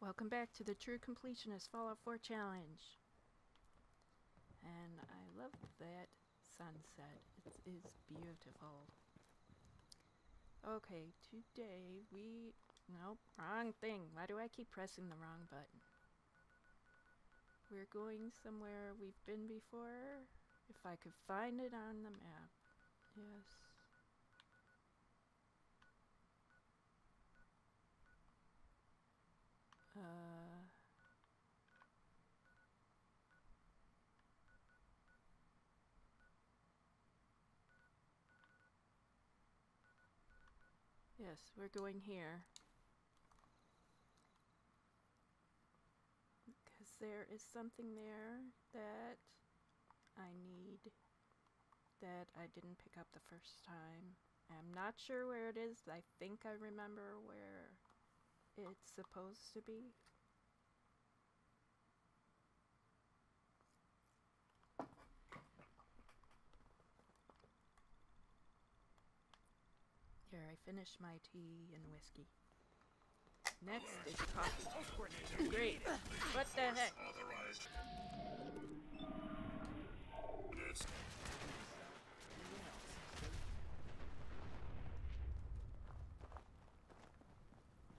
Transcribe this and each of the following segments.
Welcome back to the True Completionist Fallout 4 challenge. And I love that sunset. It is beautiful. Okay, today we... Nope, wrong thing. Why do I keep pressing the wrong button? We're going somewhere we've been before. If I could find it on the map. Yes. Yes, we're going here. Because there is something there that I need that I didn't pick up the first time. I'm not sure where it is. I think I remember where it's supposed to be. Here, I finished my tea and whiskey. Next is coffee. Great! What the heck?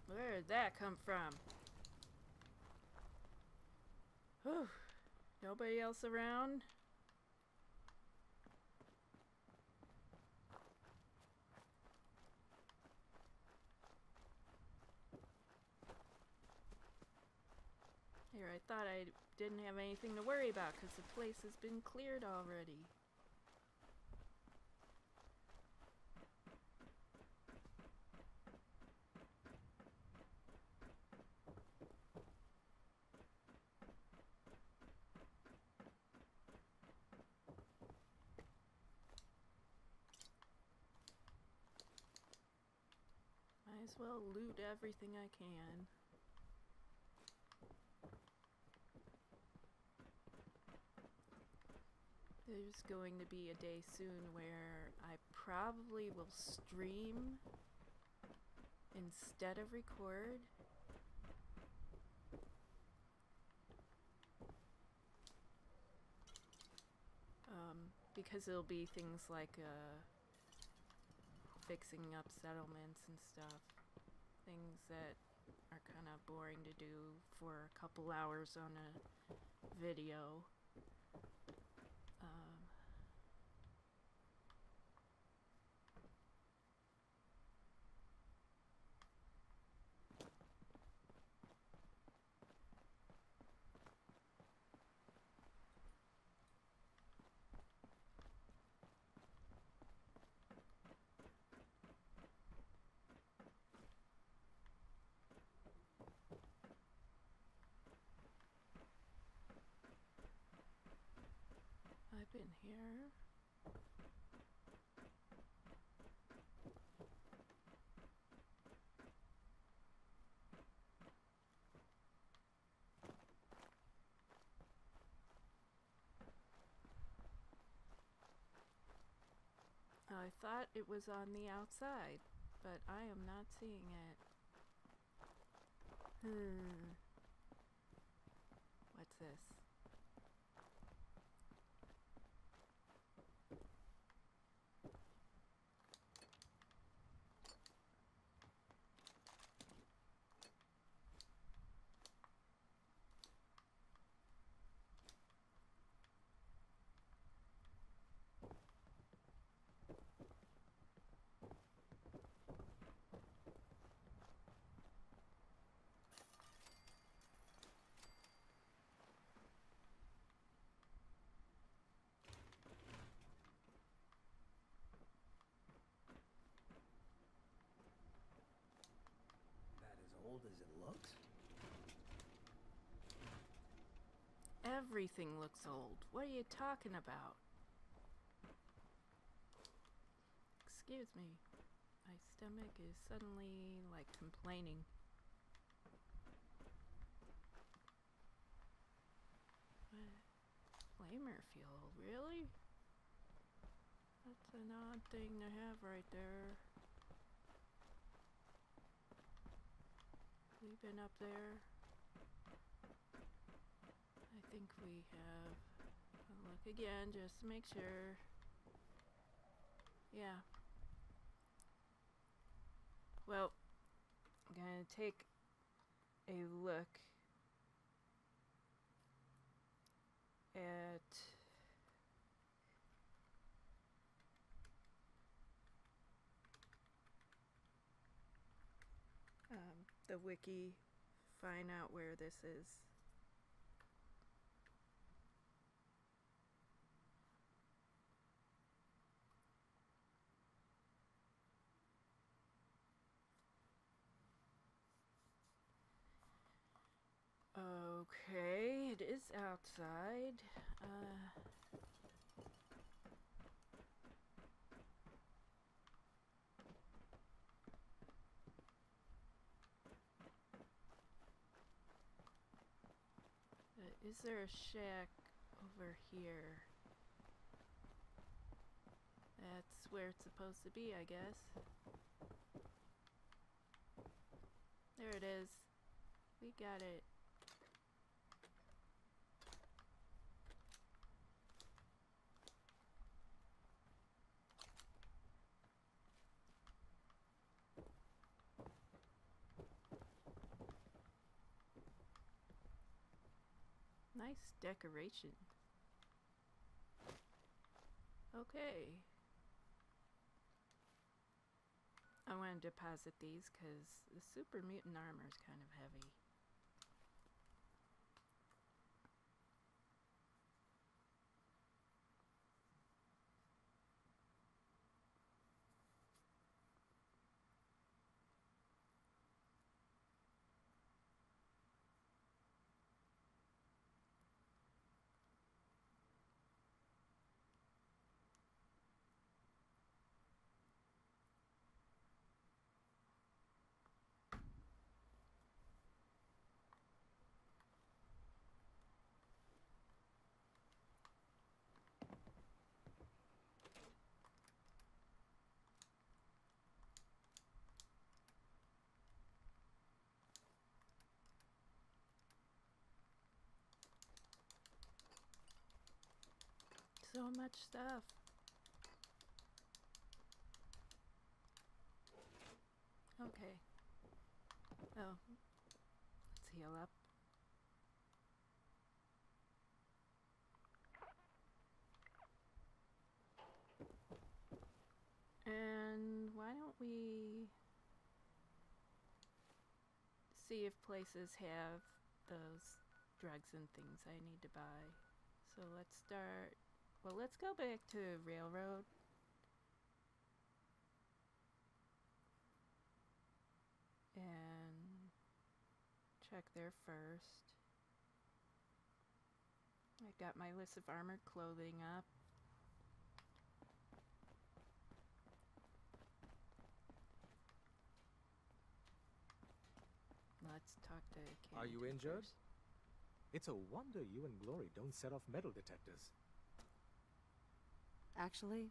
Where did that come from? Whew. Nobody else around? Here, I thought I didn't have anything to worry about because the place has been cleared already. Might as well loot everything I can. There's going to be a day soon where I probably will stream instead of record. Because it'll be things like fixing up settlements and stuff. Things that are kind of boring to do for a couple hours on a video. I've been here. I thought it was on the outside, but I am not seeing it. What's this? Old as it looks? Everything looks old. What are you talking about? Excuse me. My stomach is suddenly like complaining. What? Flamer fuel, really? That's an odd thing to have right there. We've been up there. think we have. I'll look again just to make sure. Yeah. Well, I'm gonna take a look at the wiki, find out where this is. Okay, it is outside. Is there a shack over here? That's where it's supposed to be, I guess. There it is. We got it. Nice decoration. Okay. I want to deposit these because the super mutant armor is kind of heavy. So much stuff. Okay. Oh, let's heal up. And why don't we see if places have those drugs and things I need to buy. So let's start. Well, let's go back to Railroad. And check there first. I got my list of armored clothing up. Let's talk to Carrington. Are you injured? First. It's a wonder you and Glory don't set off metal detectors. Actually,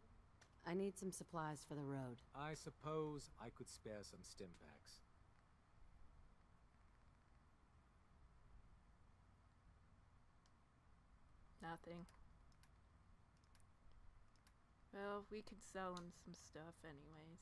I need some supplies for the road. I suppose I could spare some stim packs. Nothing. Well, we could sell him some stuff anyways.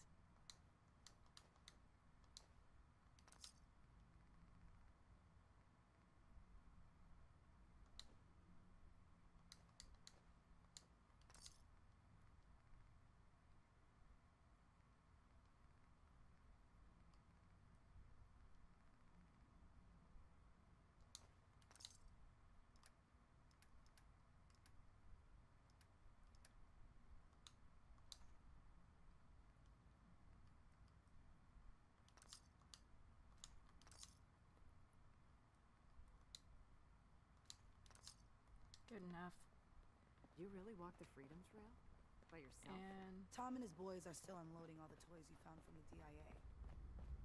Good enough. You really walked the Freedom's Trail by yourself? And Tom and his boys are still unloading all the toys you found from the DIA.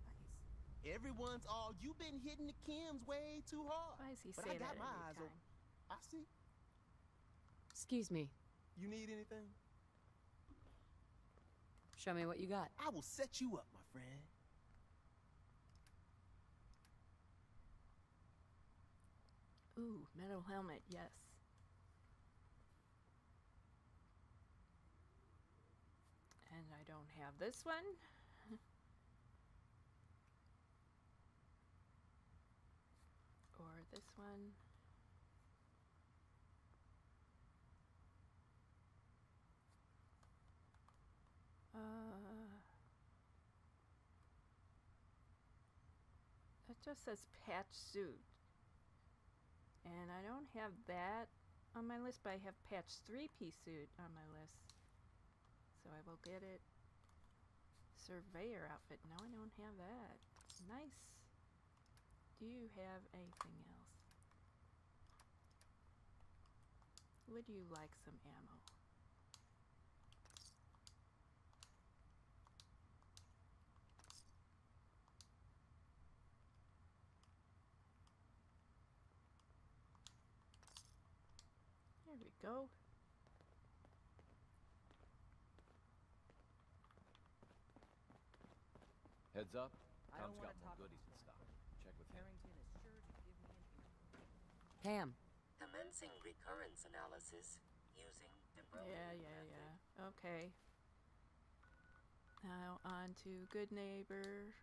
Nice. Everyone's all, you've been hitting the Kims way too hard. Why is he saying that every time? I see. Excuse me. You need anything? Show me what you got. I will set you up, my friend. Ooh, metal helmet, yes. And I don't have this one. Or this one. It just says patch suit. And I don't have that on my list, but I have patch 3-piece suit on my list. So I will get it. Surveyor outfit. No, I don't have that. Nice. Do you have anything else? Would you like some ammo? There we go. Heads up, Tom's got more goodies in stock. Check with Carrington. Is sure to give me an ear. Cam. Commencing recurrence analysis using the Brognak method. Okay. Now on to Good Neighbor.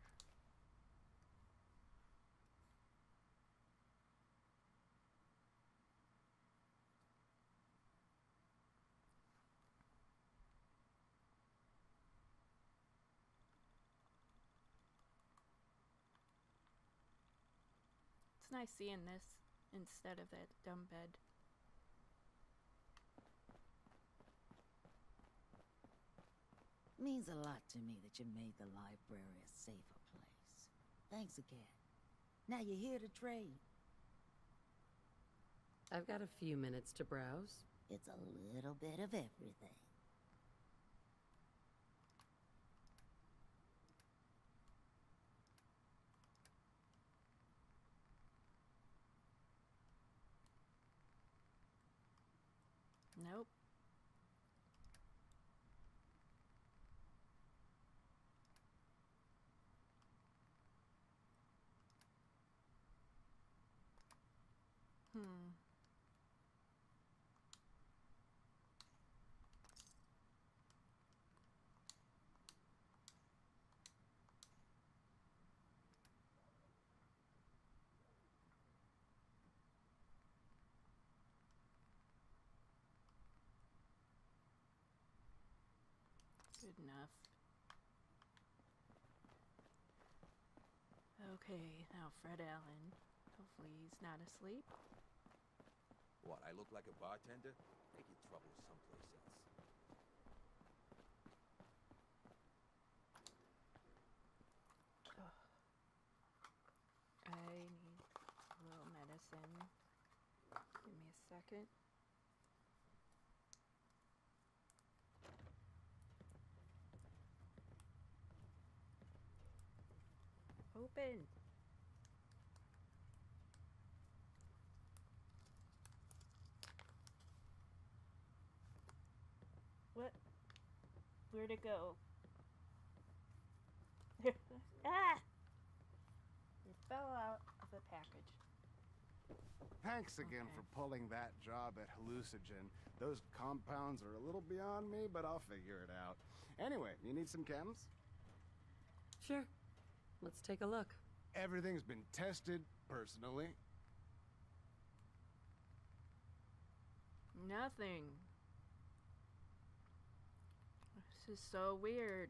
Nice seeing this instead of that dumb bed. Means a lot to me that you made the library a safer place. Thanks again. Now you're here to trade. I've got a few minutes to browse. It's a little bit of everything. Nope. Good enough. Okay, now Fred Allen. Hopefully he's not asleep. What, I look like a bartender? Make it trouble someplace else. Oh. I need a little medicine. Give me a second. Open. What? Where'd it go? Ah! It fell out of the package. Thanks again for pulling that job at Hallucigen. Those compounds are a little beyond me, but I'll figure it out. Anyway, you need some chems? Sure. Let's take a look. Everything's been tested personally. Nothing. This is so weird.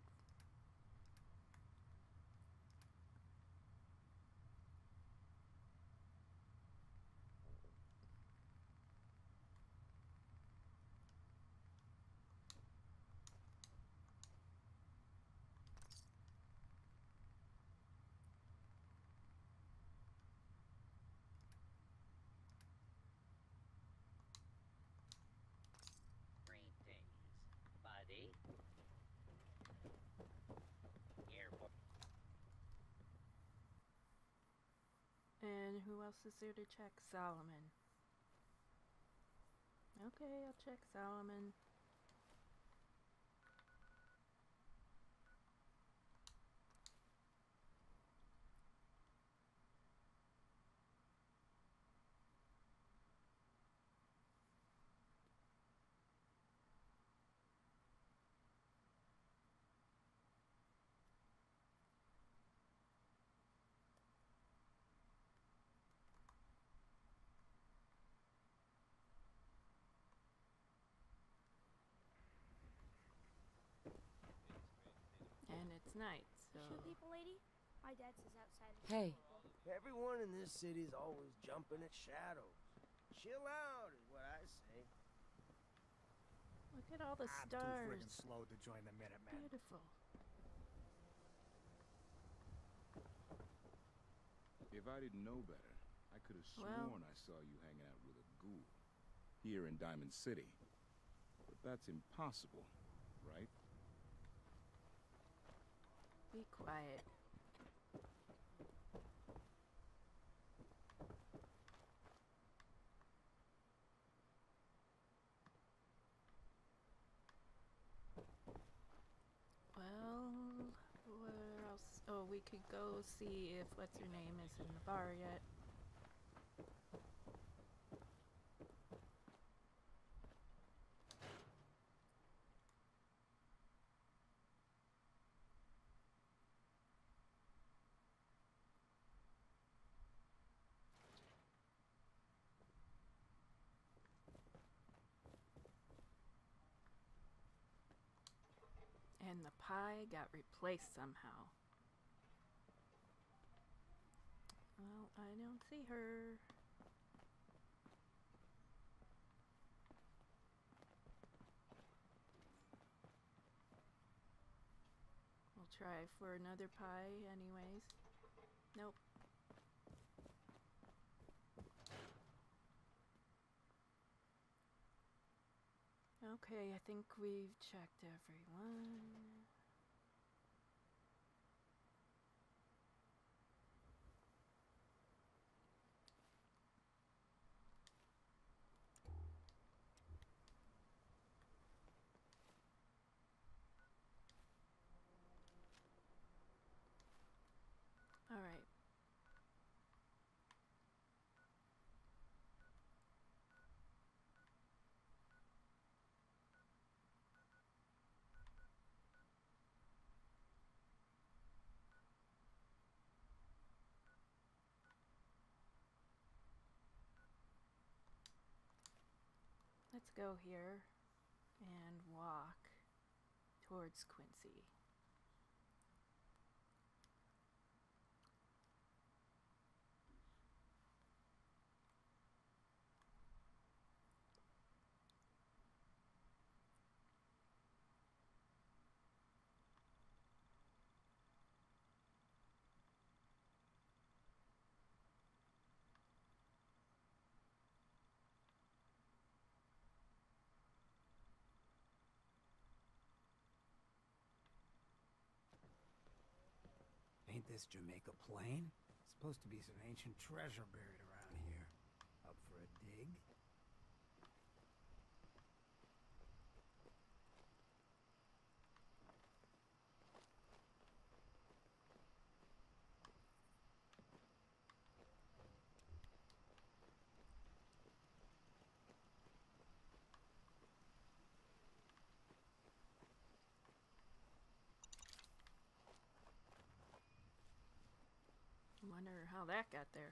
And who else is there to check? Solomon. Okay, I'll check Solomon. it's night, so... Shoot people, lady? My dad says outside... Hey! Everyone in this city is always jumping at shadows. Chill out, is what I say. Look at all the stars. I'm too friggin' slow to join the Minutemen. Beautiful. If I didn't know better, I could have sworn I saw you hanging out with a ghoul here in Diamond City. But that's impossible, right? Be quiet. Well, where else? Oh, we could go see if what's-her-name is in the bar yet. And the pie got replaced somehow. Well, I don't see her. We'll try for another pie anyways. Nope. Okay, I think we've checked everyone. All right. Let's go here and walk towards Quincy. Ain't this Jamaica Plain? It's supposed to be some ancient treasure buried around here. Up for a dig? Wonder how that got there.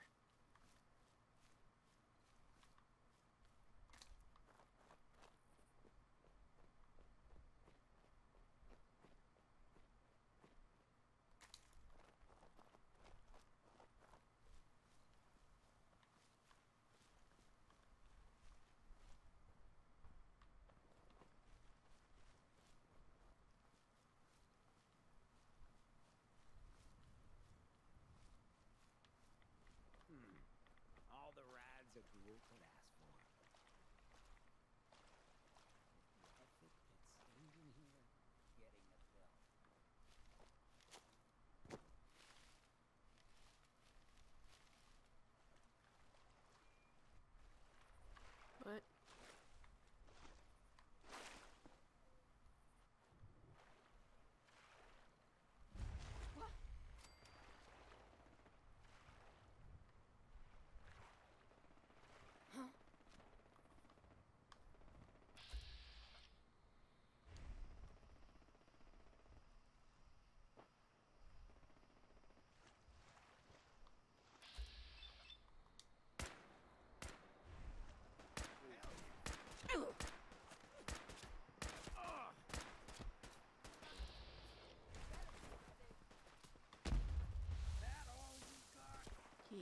Hmm.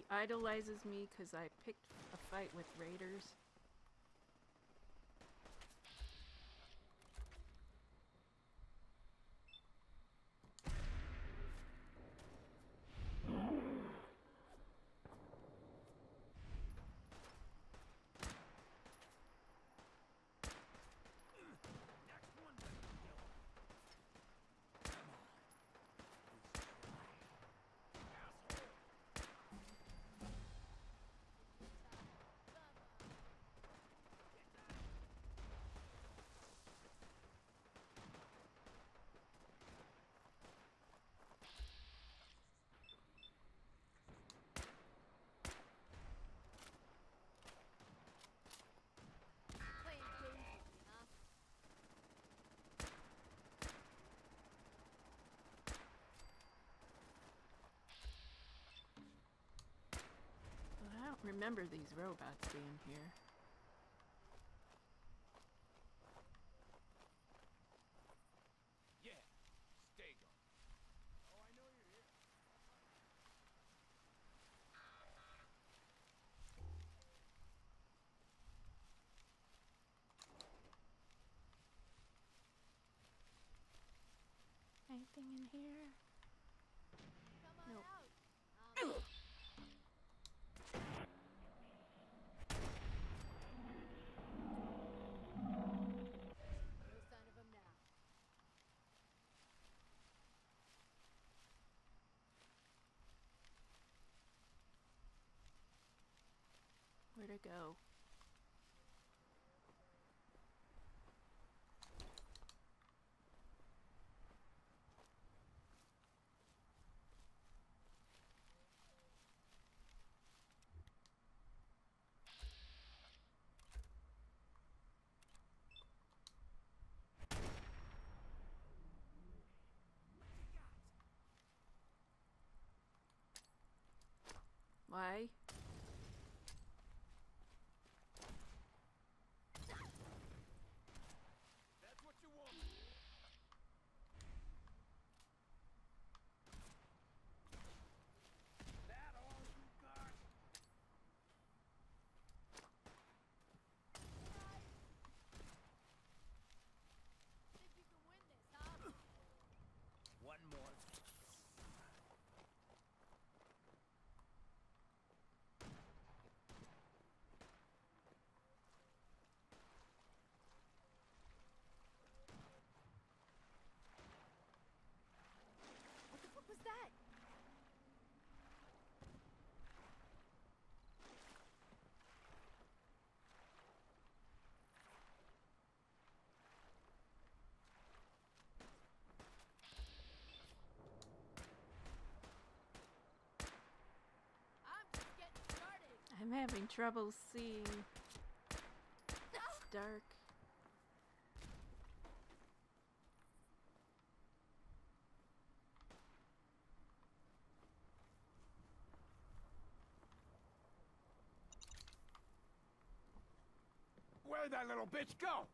idolizes me because I picked a fight with raiders. Remember these robots being here. Yeah, stay gone. Oh, I know you're here. Anything in here? Nope. Where to go? Why? One more. What the fuck was that? I'm having trouble seeing. It's dark. Where'd that little bitch go?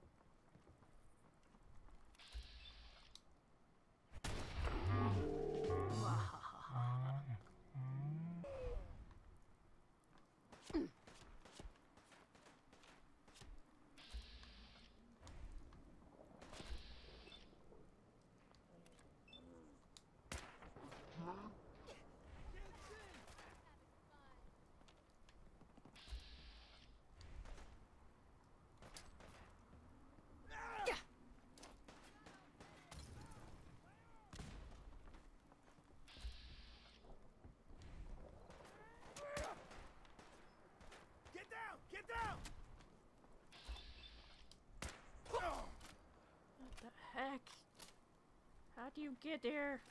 Heck, how do you get there?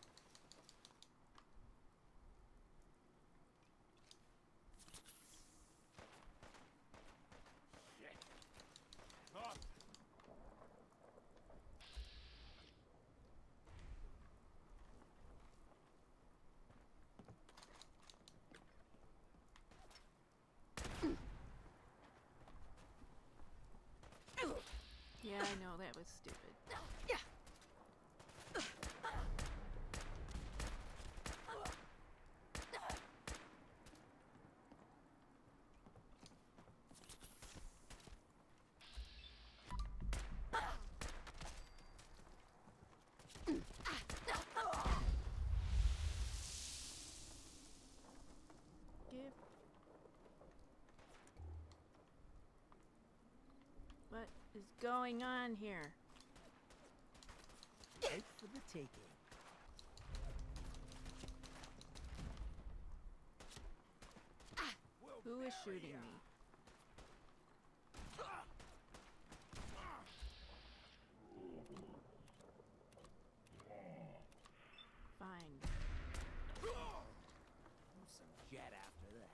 Shit. Oh. Yeah, I know, that was stupid. Yeah. What is going on here? It's for the taking. Who is shooting me? Fine. Move some jet after that.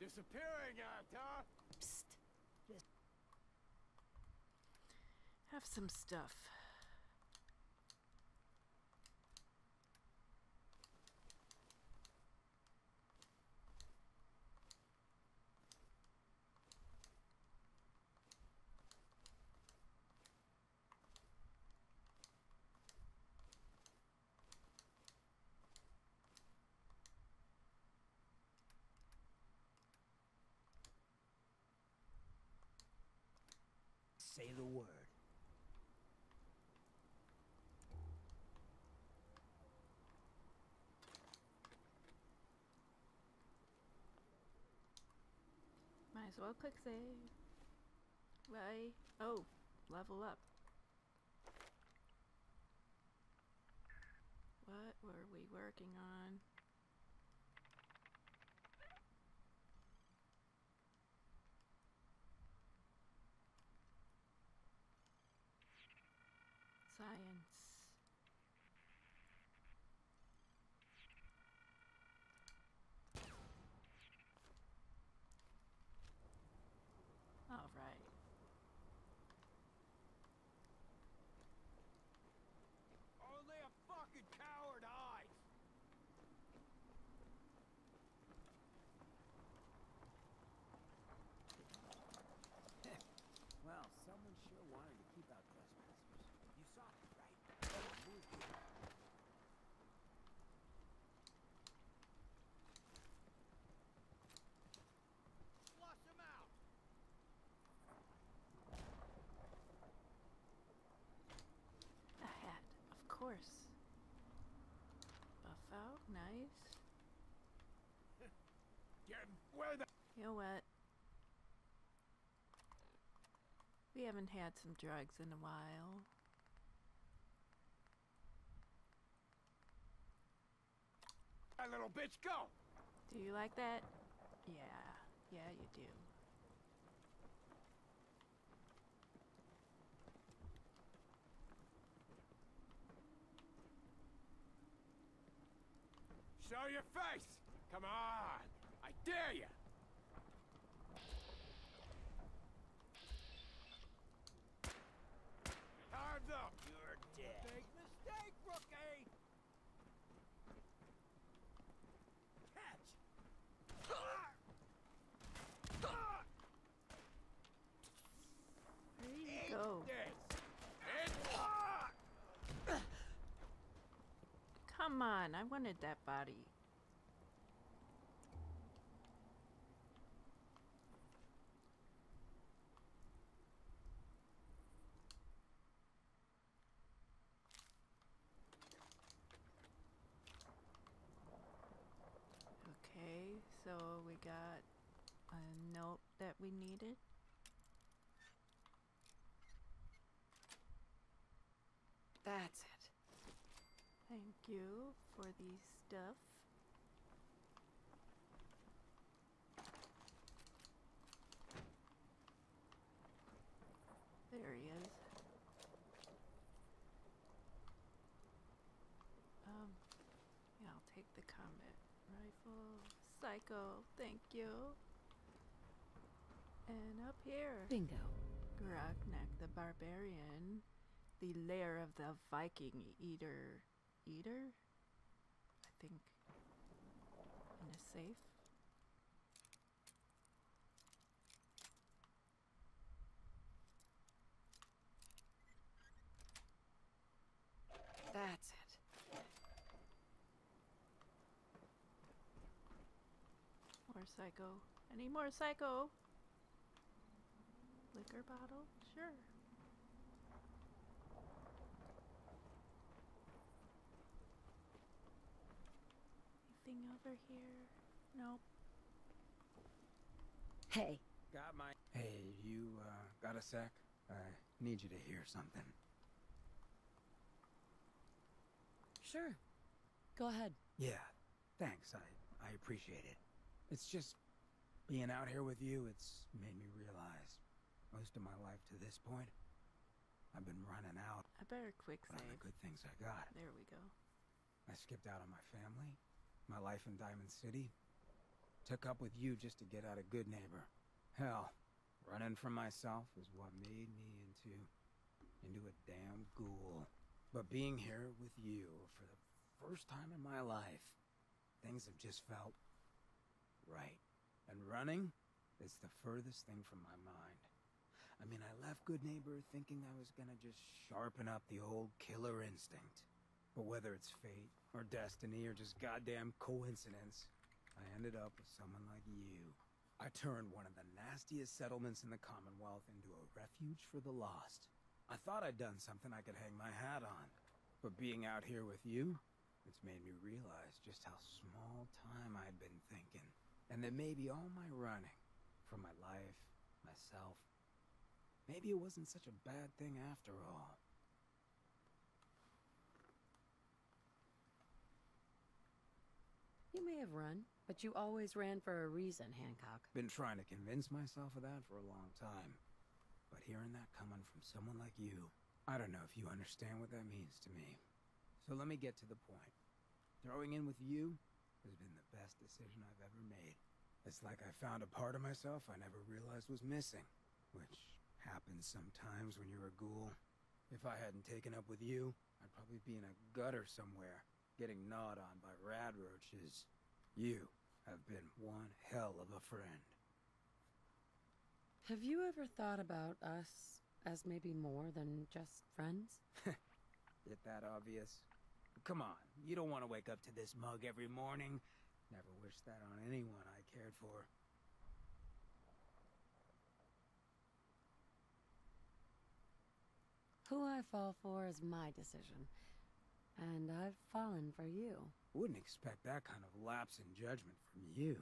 Disappearing act, huh? Psst. Just have some stuff. Say the word. Might as well click save. Right. Oh, level up. What were we working on? Science. All right. Only a fucking coward hides. Well, someone sure wanted to keep out trespassers. You saw it, right? Flush him out. A hat, of course. Buff out, nice. Get him, where the— You know what? We haven't had some drugs in a while. That little bitch, go! Do you like that? Yeah. Yeah, you do. Show your face! Come on! I dare you! Time's up! You're dead. Big mistake, rookie! Catch! There you go. Come on, I wanted that body. So we got a note that we needed. That's it. Thank you for the stuff. There he is. Yeah, I'll take the combat rifle. Psycho, thank you. And up here. Bingo. Grognak the Barbarian. The lair of the Viking Eater. Eater? I think. In a safe. That's it. More psycho. Any more psycho? Liquor bottle? Sure. over here? Nope. Hey. Got my... Hey, you, got a sec? I need you to hear something. Sure. Go ahead. Yeah. Thanks. I appreciate it. It's just... being out here with you, it's made me realize... most of my life to this point, I've been running out. I better quick save. All the good things I got. There we go. I skipped out on my family, my life in Diamond City. Took up with you just to get out of Good Neighbor. Hell, running from myself is what made me into a damn ghoul. But being here with you for the first time in my life, things have just felt right. And running is the furthest thing from my mind. I mean, I left Good Neighbor thinking I was gonna just sharpen up the old killer instinct. But whether it's fate, or destiny, or just goddamn coincidence, I ended up with someone like you. I turned one of the nastiest settlements in the Commonwealth into a refuge for the lost. I thought I'd done something I could hang my hat on. But being out here with you, it's made me realize just how small time I'd been thinking. And that maybe all my running, for my life, myself, maybe it wasn't such a bad thing after all. You may have run, but you always ran for a reason, Hancock. Been trying to convince myself of that for a long time. But hearing that coming from someone like you, I don't know if you understand what that means to me. So let me get to the point. Throwing in with you has been the best decision I've ever made. It's like I found a part of myself I never realized was missing. Which happens sometimes when you're a ghoul. If I hadn't taken up with you, I'd probably be in a gutter somewhere, getting gnawed on by rad roaches. You have been one hell of a friend. Have you ever thought about us as maybe more than just friends? Is it that obvious? Come on, you don't want to wake up to this mug every morning. Never wished that on anyone I cared for. Who I fall for is my decision, and I've fallen for you. Wouldn't expect that kind of lapse in judgment from you,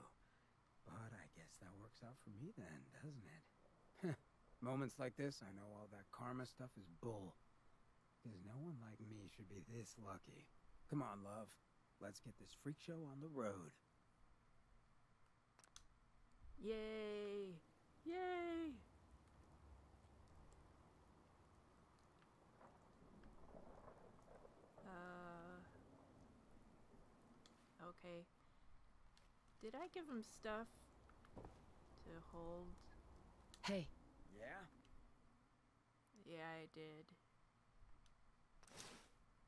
but I guess that works out for me then, doesn't it? Moments like this, I know all that karma stuff is bull, because no one like me should be this lucky. Come on, love, let's get this freak show on the road. Yay! Yay! Okay. Did I give him stuff to hold? Hey. Yeah? Yeah, I did.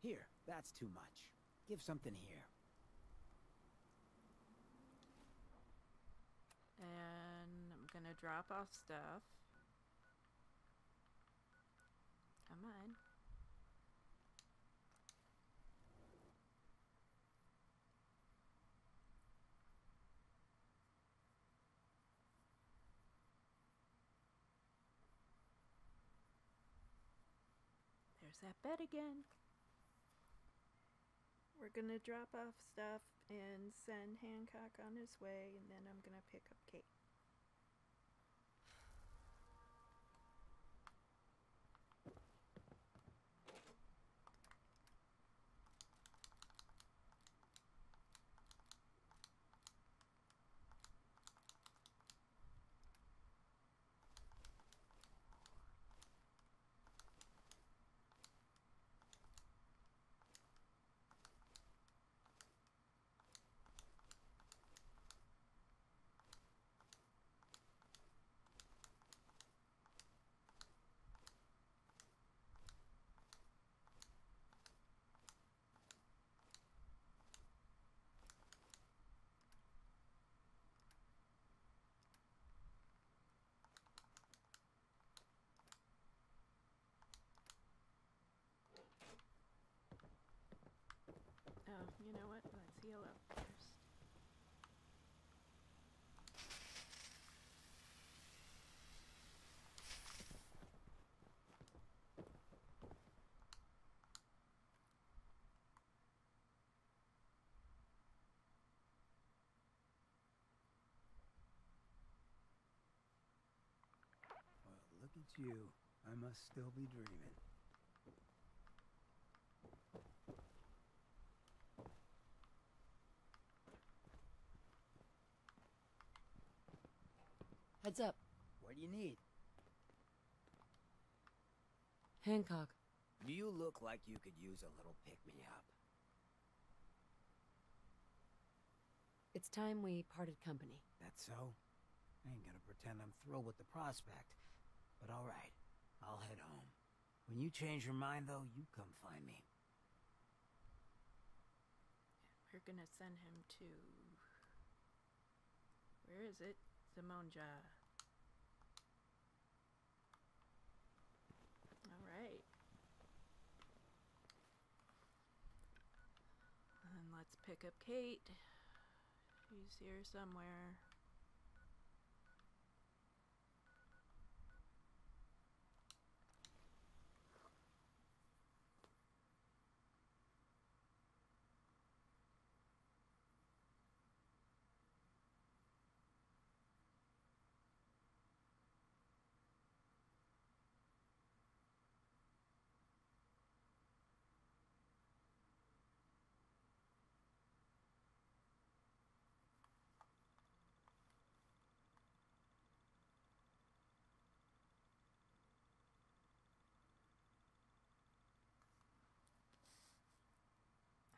Here, that's too much. Give something here. And I'm gonna drop off stuff. Come on. There's that bed again. We're gonna drop off stuff and send Hancock on his way, and then I'm gonna pick up Cait. Oh, you know what? Let's heal up first. it's you, I must still be dreaming. Heads up. What do you need? Hancock. Do you look like you could use a little pick-me-up? It's time we parted company. That's so? I ain't gonna pretend I'm thrilled with the prospect. But alright, I'll head home. When you change your mind, though, you come find me. We're gonna send him to... where is it? Simonja. Alright. And let's pick up Cait. She's here somewhere.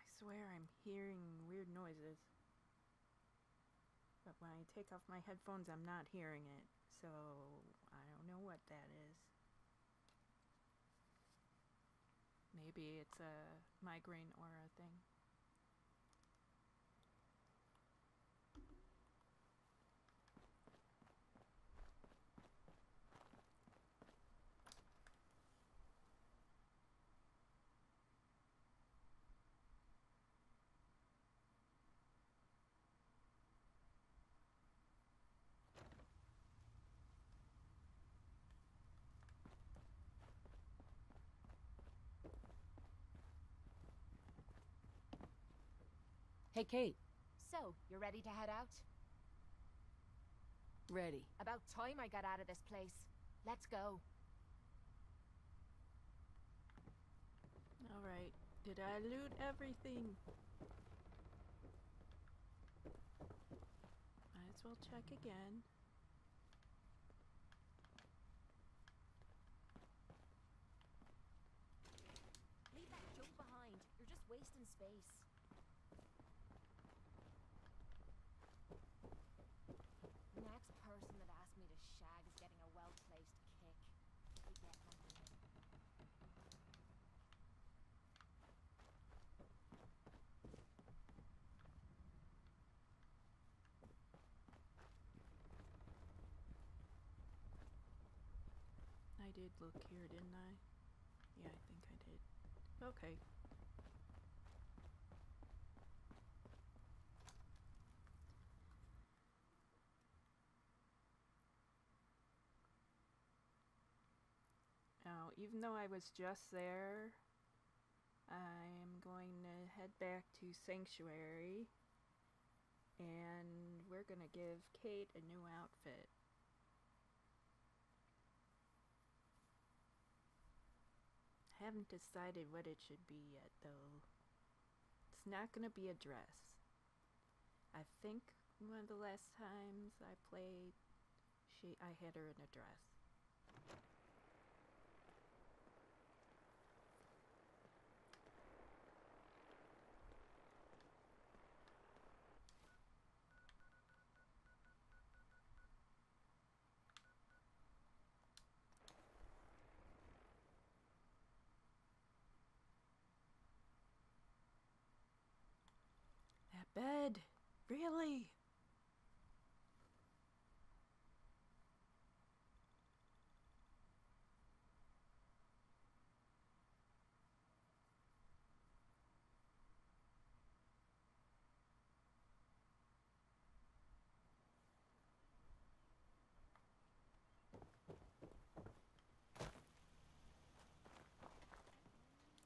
I swear I'm hearing weird noises, but when I take off my headphones I'm not hearing it, so I don't know what that is. Maybe it's a migraine aura thing. Hey, Cait. So, you're ready to head out? Ready. About time I got out of this place. Let's go. Alright. Did I loot everything? Might as well check again. Leave that junk behind. You're just wasting space. The next person that asked me to shag is getting a well-placed kick. I get hungry. I did look here, didn't I? Yeah, I think I did. Okay. Now, even though I was just there, I am going to head back to Sanctuary, and we're going to give Cait a new outfit. I haven't decided what it should be yet, though. It's not going to be a dress. I think one of the last times I played, I had her in a dress. Bed? Really?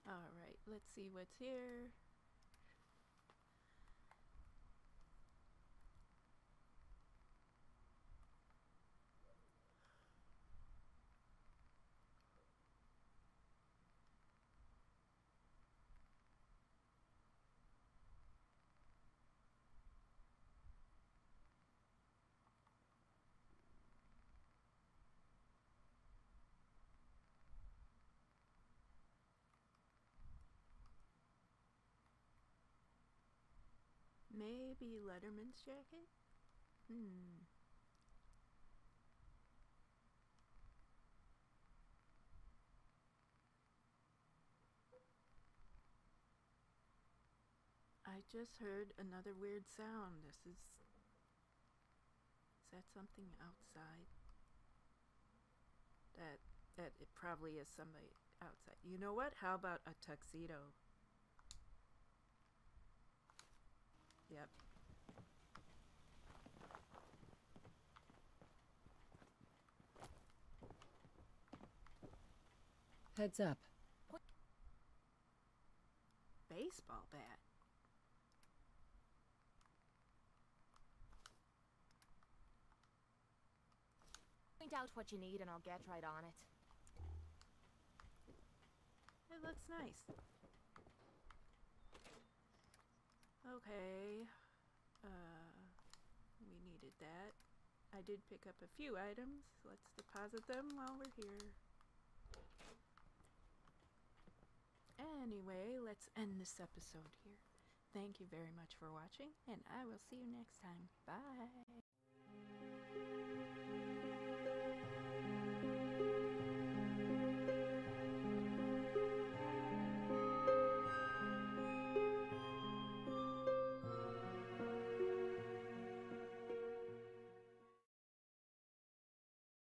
All right, let's see what's here. Maybe Letterman's jacket? I just heard another weird sound. Is that something outside? That it probably is somebody outside. You know what? How about a tuxedo? Yep. Heads up. What? Baseball bat. Point out what you need and I'll get right on it. It looks nice. Okay. We needed that. I did pick up a few items. Let's deposit them while we're here. Anyway, let's end this episode here. Thank you very much for watching, and I will see you next time. Bye!